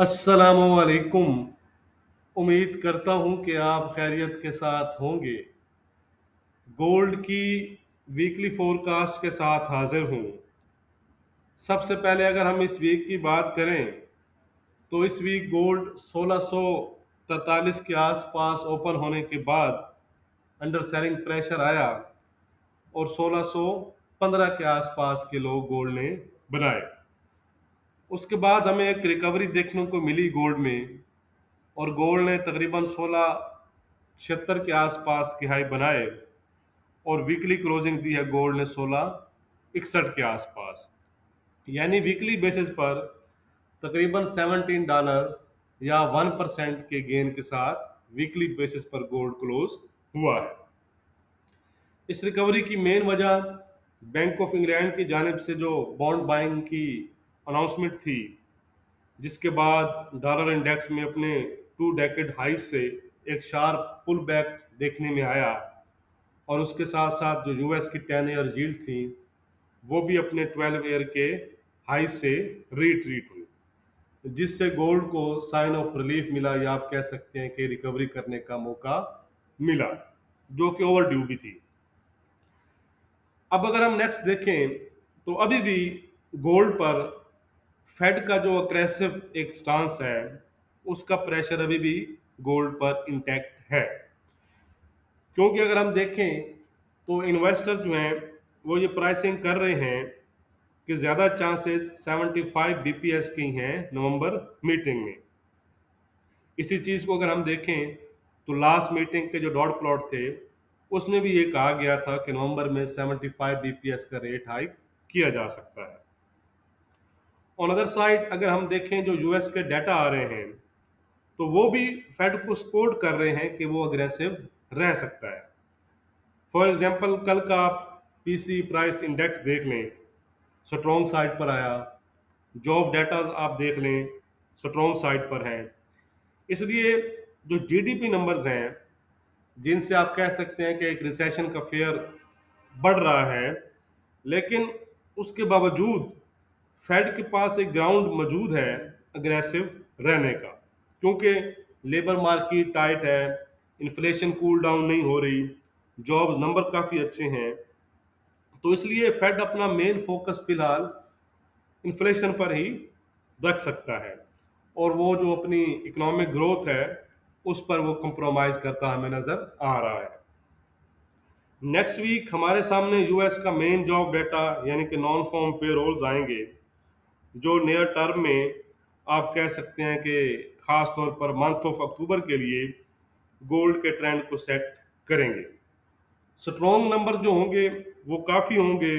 अस्सलामुअलैकुम। उम्मीद करता हूं कि आप खैरियत के साथ होंगे। गोल्ड की वीकली फोरकास्ट के साथ हाजिर हूं। सबसे पहले अगर हम इस वीक की बात करें तो इस वीक गोल्ड 1643 के आसपास ओपन होने के बाद अंडर सेलिंग प्रेशर आया और 1615 के आसपास के लोग गोल्ड ने बनाए। उसके बाद हमें एक रिकवरी देखने को मिली गोल्ड में और गोल्ड ने तकरीबन 1676 के आसपास की हाई बनाए और वीकली क्लोजिंग दी है गोल्ड ने 1661 के आसपास, यानी वीकली बेसिस पर तकरीबन $17 या 1% के गेन के साथ वीकली बेसिस पर गोल्ड क्लोज हुआ है। इस रिकवरी की मेन वजह बैंक ऑफ इंग्लैंड की जानिब से जो बॉन्ड बाइंग की अनाउंसमेंट थी, जिसके बाद डॉलर इंडेक्स में अपने 2 डेकेड हाई से एक शार्प पुल बैक देखने में आया और उसके साथ साथ जो यूएस की 10 ईयर यील्ड थी वो भी अपने 12 ईयर के हाई से रिट्रीट हुई, जिससे गोल्ड को साइन ऑफ रिलीफ मिला या आप कह सकते हैं कि रिकवरी करने का मौका मिला जो कि ओवर ड्यू भी थी। अब अगर हम नेक्स्ट देखें तो अभी भी गोल्ड पर फेड का जो अग्रेसिव एक स्टांस है उसका प्रेशर अभी भी गोल्ड पर इंटैक्ट है, क्योंकि अगर हम देखें तो इन्वेस्टर जो हैं वो ये प्राइसिंग कर रहे हैं कि ज़्यादा चांसेस 75 BPS की हैं नवंबर मीटिंग में। इसी चीज़ को अगर हम देखें तो लास्ट मीटिंग के जो डॉट प्लॉट थे उसमें भी ये कहा गया था कि नवंबर में 75 BPS का रेट हाइक किया जा सकता है। ऑन अदर साइड अगर हम देखें जो यूएस के डाटा आ रहे हैं तो वो भी फेड को सपोर्ट कर रहे हैं कि वो अग्रेसिव रह सकता है। फॉर एग्जांपल कल का आप पीसी प्राइस इंडेक्स देख लें, स्ट्रॉन्ग साइड पर आया। जॉब डाटाज आप देख लें, स्ट्रॉन्ग साइड पर हैं। इसलिए जो जीडीपी नंबर्स हैं जिनसे आप कह सकते हैं कि एक रिसेशन का फेयर बढ़ रहा है, लेकिन उसके बावजूद फेड के पास एक ग्राउंड मौजूद है अग्रेसिव रहने का, क्योंकि लेबर मार्केट टाइट है, इन्फ्लेशन कूल डाउन नहीं हो रही, जॉब्स नंबर काफ़ी अच्छे हैं। तो इसलिए फेड अपना मेन फोकस फ़िलहाल इन्फ्लेशन पर ही रख सकता है और वो जो अपनी इकोनॉमिक ग्रोथ है उस पर वो कंप्रोमाइज़ करता हमें नज़र आ रहा है। नेक्स्ट वीक हमारे सामने यूएस का मेन जॉब डाटा यानी कि नॉन फॉर्म पेरोल्स आएंगे जो नियर टर्म में आप कह सकते हैं कि ख़ास तौर पर मंथ ऑफ अक्टूबर के लिए गोल्ड के ट्रेंड को सेट करेंगे। स्ट्रॉन्ग नंबर्स जो होंगे वो काफ़ी होंगे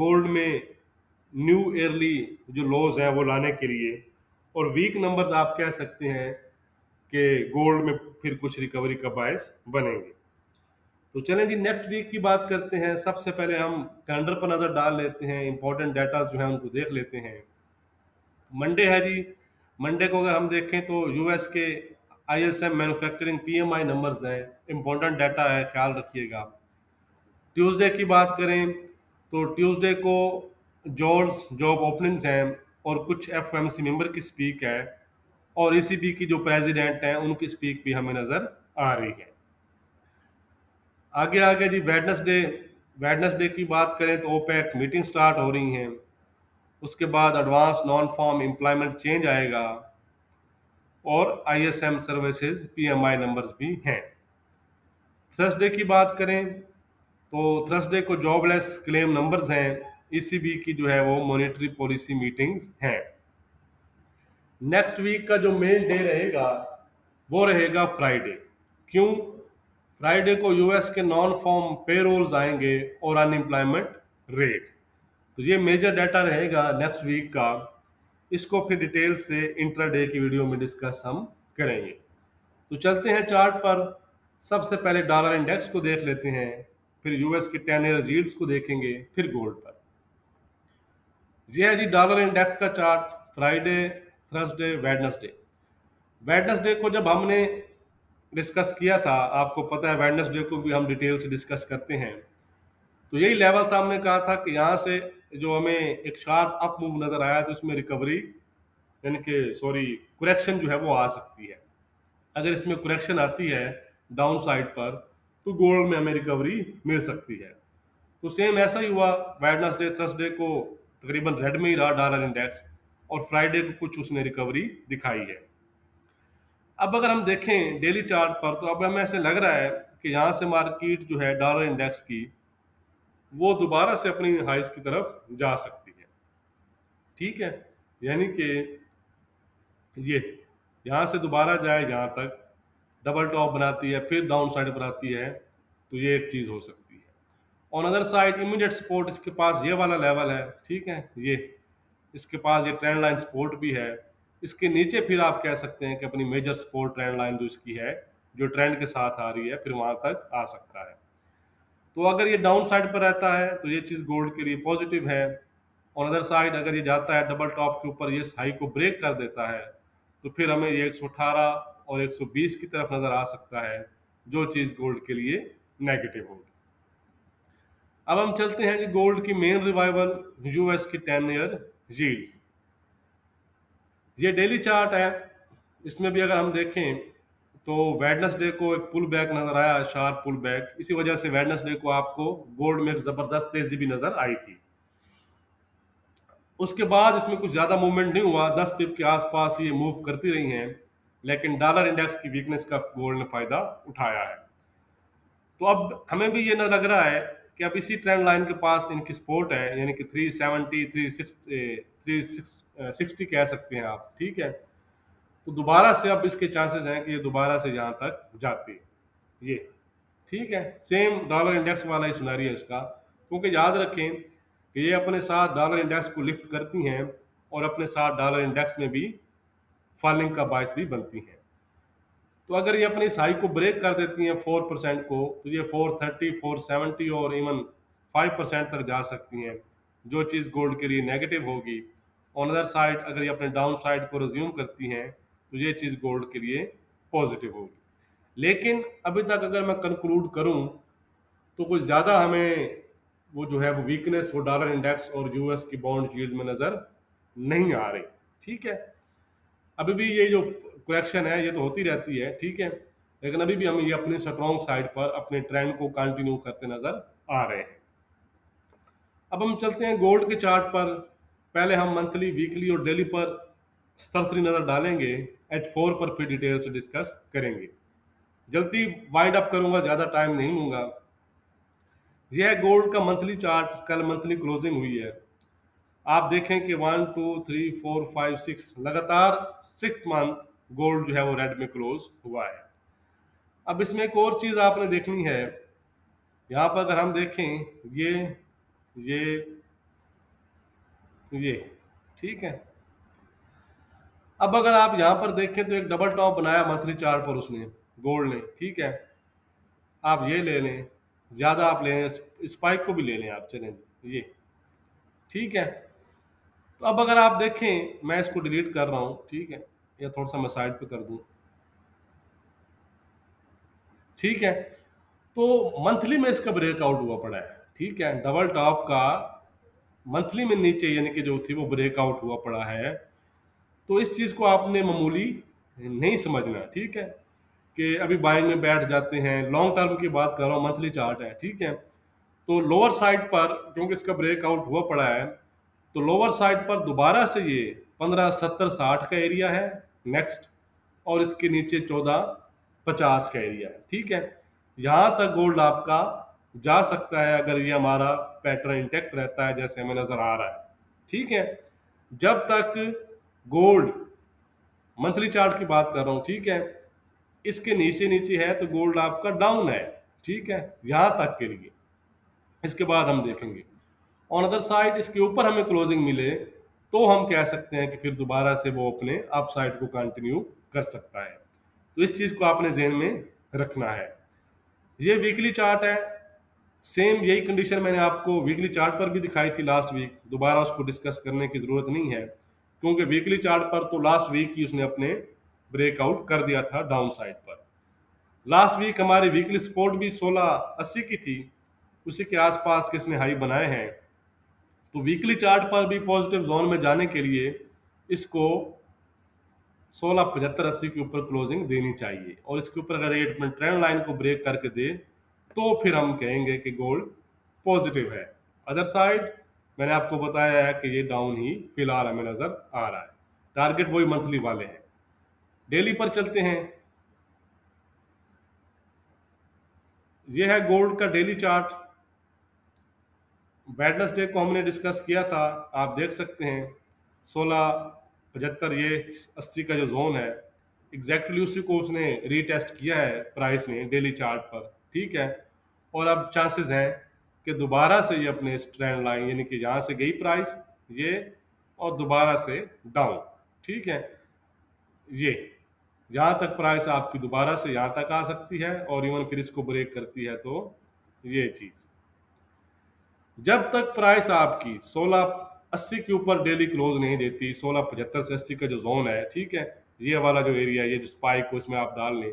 गोल्ड में न्यू ईयरली जो लोज हैं वो लाने के लिए, और वीक नंबर्स आप कह सकते हैं कि गोल्ड में फिर कुछ रिकवरी का बायस बनेंगे। तो चलें जी, नेक्स्ट वीक की बात करते हैं। सबसे पहले हम कैलेंडर पर नज़र डाल लेते हैं, इंपॉर्टेंट डाटा जो है उनको देख लेते हैं। मंडे है जी, मंडे को अगर हम देखें तो यूएस के ISM मैन्युफैक्चरिंग PMI नंबर्स हैं, इम्पोर्टेंट डाटा है, ख्याल रखिएगा। ट्यूसडे की बात करें तो ट्यूसडे को जॉब्स जॉब ओपनिंग्स हैं और कुछ FOMC मेंबर की स्पीक है और ECB की जो प्रेसिडेंट हैं उनकी स्पीक भी हमें नज़र आ रही है। आगे आगे जी वेडनेसडे की बात करें तो OPEC मीटिंग स्टार्ट हो रही हैं, उसके बाद advance non farm employment change आएगा और ISM सर्विसेज PMI नंबर्स भी हैं। थर्सडे की बात करें तो थर्सडे को जॉबलेस क्लेम नंबर्स हैं, ECB की जो है वो मॉनेटरी पॉलिसी मीटिंग्स हैं। नेक्स्ट वीक का जो मेन डे रहेगा वो रहेगा फ्राइडे। क्यों? फ्राइडे को यूएस के नॉन फॉर्म पेरोल्स आएंगे और अनएम्प्लॉयमेंट रेट, तो ये मेजर डाटा रहेगा नेक्स्ट वीक का। इसको फिर डिटेल से इंट्राडे की वीडियो में डिस्कस हम करेंगे। तो चलते हैं चार्ट पर। सबसे पहले डॉलर इंडेक्स को देख लेते हैं, फिर यूएस के 10 ईयर यील्ड्स को देखेंगे, फिर गोल्ड पर। यह है जी डॉलर इंडेक्स का chart, Friday, Thursday, Wednesday. Wednesday को जब हमने डिस्कस किया था, आपको पता है वेडनेसडे को भी हम डिटेल से डिस्कस करते हैं, तो यही लेवल था, हमने कहा था कि यहाँ से जो हमें एक शार्प अप मूव नज़र आया तो उसमें रिकवरी यानी कि सॉरी करेक्शन जो है वो आ सकती है। अगर इसमें करेक्शन आती है डाउन साइड पर तो गोल्ड में हमें रिकवरी मिल सकती है। तो सेम ऐसा ही हुआ, वेडनेसडे थर्सडे को तकरीबन रेड में ही रहा डॉलर इंडेक्स और फ्राइडे को कुछ उसने रिकवरी दिखाई है। अब अगर हम देखें डेली चार्ट पर तो अब हमें ऐसे लग रहा है कि यहाँ से मार्केट जो है डॉलर इंडेक्स की वो दोबारा से अपनी हाइज की तरफ जा सकती है। ठीक है, यानी कि ये यहाँ से दोबारा जाए यहाँ तक डबल टॉप बनाती है फिर डाउन साइड पर आती है तो ये एक चीज़ हो सकती है। On other side immediate support इसके पास ये वाला लेवल है, ठीक है, ये इसके पास ये ट्रेंड लाइन सपोर्ट भी है। इसके नीचे फिर आप कह सकते हैं कि अपनी मेजर सपोर्ट ट्रेंड लाइन जो इसकी है जो ट्रेंड के साथ आ रही है फिर वहाँ तक आ सकता है। तो अगर ये डाउन साइड पर रहता है तो ये चीज़ गोल्ड के लिए पॉजिटिव है। ऑन अदर साइड अगर ये जाता है डबल टॉप के ऊपर ये हाई को ब्रेक कर देता है तो फिर हमें ये 118 और 120 की तरफ नज़र आ सकता है जो चीज़ गोल्ड के लिए नेगेटिव होगी। अब हम चलते हैं कि गोल्ड की मेन रिवाइवल यूएस की 10 ईयर यील्ड्स। ये डेली चार्ट है, इसमें भी अगर हम देखें तो वेडनेसडे को एक पुल बैक नज़र आया, शार्प पुल बैक, इसी वजह से वेडनेसडे को आपको गोल्ड में एक ज़बरदस्त तेज़ी भी नज़र आई थी। उसके बाद इसमें कुछ ज़्यादा मूवमेंट नहीं हुआ, 10 पिप के आसपास ये मूव करती रही हैं, लेकिन डॉलर इंडेक्स की वीकनेस का गोल्ड ने फ़ायदा उठाया है। तो अब हमें भी ये ना लग रहा है कि अब इसी ट्रेंड लाइन के पास इनकी सपोर्ट है, यानी कि 370, 360 कह सकते हैं आप, ठीक है। तो दोबारा से अब इसके चांसेस हैं कि ये दोबारा से यहाँ तक जाती है, ये ठीक है, सेम डॉलर इंडेक्स वाला ही सिनेरियो है इसका। क्योंकि याद रखें कि ये अपने साथ डॉलर इंडेक्स को लिफ्ट करती हैं और अपने साथ डॉलर इंडेक्स में भी फॉलिंग का बायस भी बनती हैं। तो अगर ये अपने इस हाई को ब्रेक कर देती हैं 4% को तो ये 430, 470 और इवन 5% तक जा सकती हैं जो चीज़ गोल्ड के लिए नेगेटिव होगी। ऑन अदर साइड अगर ये अपने डाउन साइड को रिज्यूम करती हैं तो ये चीज़ गोल्ड के लिए पॉजिटिव होगी। लेकिन अभी तक अगर मैं कंक्लूड करूँ तो कुछ ज़्यादा हमें वो जो है वो वीकनेस वो डॉलर इंडेक्स और यूएस की बॉन्ड यील्ड में नज़र नहीं आ रही। ठीक है, अभी भी ये जो करेक्शन है ये तो होती रहती है, ठीक है, लेकिन अभी भी हम ये अपने स्ट्रॉन्ग साइड पर अपने ट्रेंड को कंटिन्यू करते नज़र आ रहे हैं। अब हम चलते हैं गोल्ड के चार्ट पर। पहले हम मंथली, वीकली और डेली पर सरसरी नज़र डालेंगे, H4 पर फिर डिटेल से डिस्कस करेंगे। जल्दी वाइंड अप करूँगा, ज़्यादा टाइम नहीं लूँगा। यह है गोल्ड का मंथली चार्ट, कल मंथली क्लोजिंग हुई है। आप देखें कि 1, 2, 3, 4, 5, 6 लगातार 6 मंथ गोल्ड जो है वो रेड में क्लोज हुआ है। अब इसमें एक और चीज़ आपने देखनी है, यहाँ पर अगर हम देखें ये ठीक है। अब अगर आप यहाँ पर देखें तो एक डबल टॉप बनाया मंथली चार्ट पर उसने, गोल्ड ने, ठीक है। आप ये ले लें, ज़्यादा आप लें, स्पाइक को भी ले लें आप, चलें ये, ठीक है। तो अब अगर आप देखें, मैं इसको डिलीट कर रहा हूँ, ठीक है, या थोड़ा सा मैं साइड पे कर दूँ, ठीक है। तो मंथली में इसका ब्रेकआउट हुआ पड़ा है, ठीक है, डबल टॉप का मंथली में नीचे यानी कि जो थी वो ब्रेकआउट हुआ पड़ा है। तो इस चीज़ को आपने मामूली नहीं समझना, ठीक है, कि अभी बाइंग में बैठ जाते हैं। लॉन्ग टर्म की बात कर रहा हूँ, मंथली चार्ट है, ठीक है। तो लोअर साइड पर क्योंकि इसका ब्रेकआउट हुआ पड़ा है तो लोअर साइड पर दोबारा से ये 1570-60 का एरिया है नेक्स्ट, और इसके नीचे 1450 का एरिया है, ठीक है। यहाँ तक गोल्ड आपका जा सकता है अगर ये हमारा पैटर्न इंटेक्ट रहता है जैसे हमें नज़र आ रहा है, ठीक है। जब तक गोल्ड मंथली चार्ट की बात कर रहा हूँ, ठीक है, इसके नीचे है तो गोल्ड आपका डाउन है, ठीक है, यहाँ तक के लिए। इसके बाद हम देखेंगे ऑन अदर साइड इसके ऊपर हमें क्लोजिंग मिले तो हम कह सकते हैं कि फिर दोबारा से वो अपने अप साइड को कंटिन्यू कर सकता है। तो इस चीज़ को आपने जहन में रखना है। ये वीकली चार्ट है, सेम यही कंडीशन मैंने आपको वीकली चार्ट पर भी दिखाई थी लास्ट वीक, दोबारा उसको डिस्कस करने की ज़रूरत नहीं है क्योंकि वीकली चार्ट पर तो लास्ट वीक ही उसने अपने ब्रेकआउट कर दिया था डाउन साइड पर। लास्ट वीक हमारी वीकली सपोर्ट भी 1680 की थी, उसी के आसपास के इसने हाई बनाए हैं। तो वीकली चार्ट पर भी पॉजिटिव जोन में जाने के लिए इसको 1675-80 के ऊपर क्लोजिंग देनी चाहिए। और इसके ऊपर अगर रेट में ट्रेंड लाइन को ब्रेक करके दे तो फिर हम कहेंगे कि गोल्ड पॉजिटिव है। अदर साइड मैंने आपको बताया है कि ये डाउन ही फिलहाल हमें नज़र आ रहा है। टारगेट वही मंथली वाले हैं। डेली पर चलते हैं। ये है गोल्ड का डेली चार्ट। वेडनेसडे को हमने डिस्कस किया था, आप देख सकते हैं 1675 ये 80 का जो जोन है एग्जैक्टली उसी को उसने रीटेस्ट किया है प्राइस ने डेली चार्ट पर, ठीक है। और अब चांसेस हैं कि दोबारा से ये अपने ट्रेंड लाइन यानी कि यहाँ से गई प्राइस ये और दोबारा से डाउन, ठीक है। ये यहाँ तक प्राइस आपकी दोबारा से यहाँ तक आ सकती है और इवन फिर इसको ब्रेक करती है तो ये चीज़ जब तक प्राइस आपकी 1680 के ऊपर डेली क्लोज नहीं देती, 1675 से 80 का जो जोन है, ठीक है, ये वाला जो एरिया ये जो स्पाइक को इसमें आप डाल लें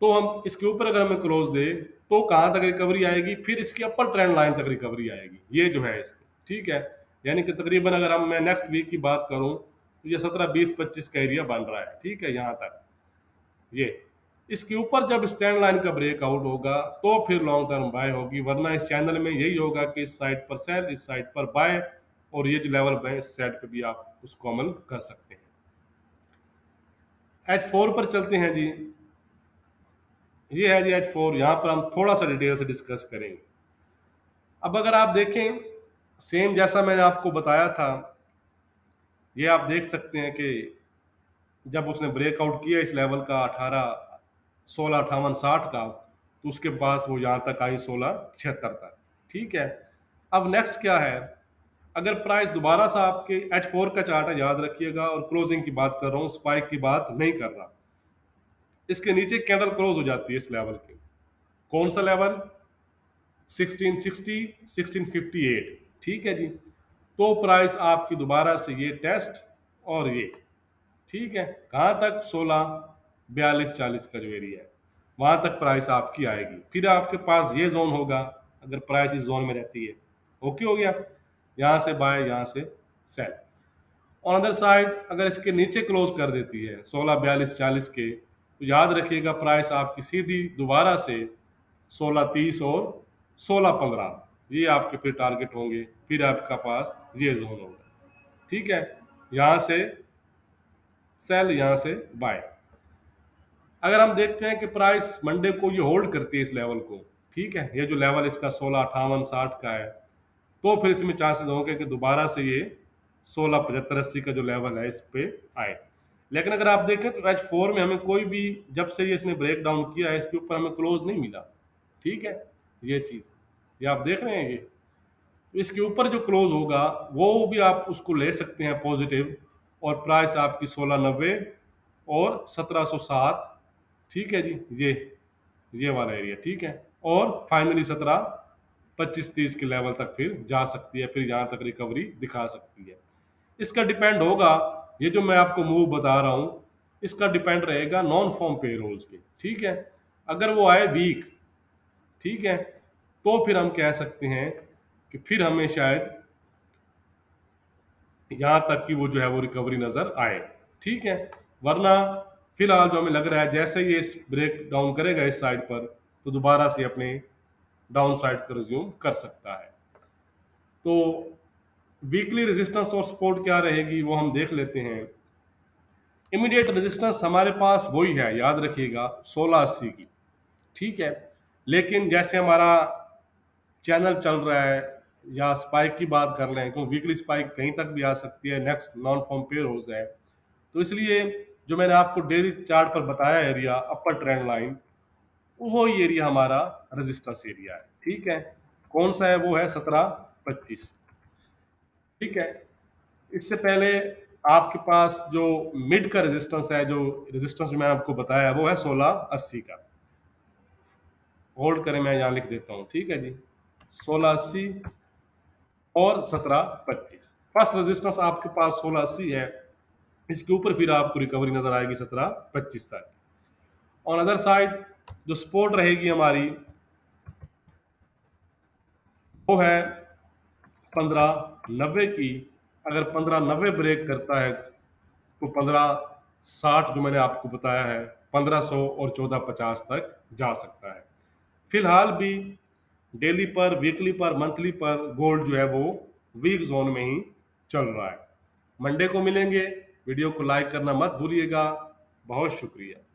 तो हम इसके ऊपर अगर हमें क्लोज दे तो कहाँ तक रिकवरी आएगी, फिर इसकी अपर ट्रेंड लाइन तक रिकवरी आएगी, ये जो है इसकी, ठीक है। यानी कि तकरीबन अगर हम मैं नेक्स्ट वीक की बात करूँ तो ये 17, 20, 25 का एरिया बन रहा है, ठीक है, यहाँ तक। ये इसके ऊपर जब स्टैंड लाइन का ब्रेकआउट होगा तो फिर लॉन्ग टर्म बाय होगी, वरना इस चैनल में यही होगा कि इस साइड पर सेल, इस साइड पर बाय, और ये जो लेवल बाय इस साइड पर भी आप उसको अमल कर सकते हैं। H4 पर चलते हैं जी। ये है जी H4। यहाँ पर हम थोड़ा सा डिटेल से डिस्कस करेंगे। अब अगर आप देखें सेम जैसा मैंने आपको बताया था, ये आप देख सकते हैं कि जब उसने ब्रेकआउट किया इस लेवल का 1658 का तो उसके पास वो यहाँ तक आई 1676 तक, ठीक है। अब नेक्स्ट क्या है, अगर प्राइस दोबारा सा आपके H4 का चार्ट है, याद रखिएगा, और क्लोजिंग की बात कर रहा हूँ, स्पाइक की बात नहीं कर रहा। इसके नीचे कैंडल क्लोज हो जाती है इस लेवल के, कौन सा लेवल 1660, 1658, ठीक है जी। तो प्राइस आपकी दोबारा से ये टेस्ट और ये, ठीक है, कहाँ तक 1642-40 का जो एरिया है वहाँ तक प्राइस आपकी आएगी। फिर आपके पास ये जोन होगा, अगर प्राइस इस जोन में रहती है, ओके हो गया, यहाँ से बाय, यहाँ से सेल। और अदर साइड अगर इसके नीचे क्लोज कर देती है 1642-40 के तो याद रखिएगा प्राइस आपकी सीधी दोबारा से 1630 और 1615 ये आपके फिर टारगेट होंगे। फिर आपका पास ये जोन होगा, ठीक है, यहाँ से सेल, यहाँ से बाय। अगर हम देखते हैं कि प्राइस मंडे को ये होल्ड करती है इस लेवल को, ठीक है, ये जो लेवल इसका 1658-60 का है, तो फिर इसमें चांसेस होंगे कि दोबारा से ये 1675-80 का जो लेवल है इस पर आए। लेकिन अगर आप देखें तो H4 में हमें कोई भी, जब से ये इसने ब्रेक डाउन किया है इसके ऊपर हमें क्लोज नहीं मिला, ठीक है, ये चीज़ ये आप देख रहे हैं। ये इसके ऊपर जो क्लोज होगा वो भी आप उसको ले सकते हैं पॉजिटिव, और प्राइस आपकी 1690 और 1707, ठीक है जी, ये वाला एरिया, ठीक है, और फाइनली 1725-30 के लेवल तक फिर जा सकती है, फिर यहाँ तक रिकवरी दिखा सकती है। इसका डिपेंड होगा, ये जो मैं आपको मूव बता रहा हूँ इसका डिपेंड रहेगा नॉन फॉर्म पेरोल्स पे, ठीक है। अगर वो आए वीक, ठीक है, तो फिर हम कह सकते हैं कि फिर हमें शायद यहाँ तक कि वो जो है वो रिकवरी नज़र आए, ठीक है। वरना फिलहाल जो हमें लग रहा है जैसे ये इस ब्रेक डाउन करेगा इस साइड पर तो दोबारा से अपने डाउन साइड को रिज्यूम कर सकता है। तो वीकली रेजिस्टेंस और सपोर्ट क्या रहेगी वो हम देख लेते हैं। इमीडिएट रेजिस्टेंस हमारे पास वही है, याद रखिएगा 1680 की, ठीक है। लेकिन जैसे हमारा चैनल चल रहा है या स्पाइक की बात कर रहे हैं, क्योंकि वीकली स्पाइक कहीं तक भी आ सकती है, नेक्स्ट नॉन फॉर्म पेयर्स है, तो इसलिए जो मैंने आपको डेली चार्ट पर बताया एरिया अपर ट्रेंड लाइन वो ही एरिया हमारा रजिस्टेंस एरिया है, ठीक है। कौन सा है वो है 1725, ठीक है। इससे पहले आपके पास जो मिड का रेजिस्टेंस है, जो रेजिस्टेंस मैंने आपको बताया वो है 1680 का। होल्ड करें, मैं यहाँ लिख देता हूँ, ठीक है जी, 1680 और 1725। फर्स्ट रेजिस्टेंस आपके पास 1680 है, इसके ऊपर फिर आपको रिकवरी नज़र आएगी 1725 तक। और अदर साइड जो सपोर्ट रहेगी हमारी वो है 1590 की। अगर 1590 ब्रेक करता है तो 15 60 जो मैंने आपको बताया है 1500 और 1450 तक जा सकता है। फिलहाल भी डेली पर, वीकली पर, मंथली पर गोल्ड जो है वो वीक जोन में ही चल रहा है। मंडे को मिलेंगे, वीडियो को लाइक करना मत भूलिएगा। बहुत शुक्रिया।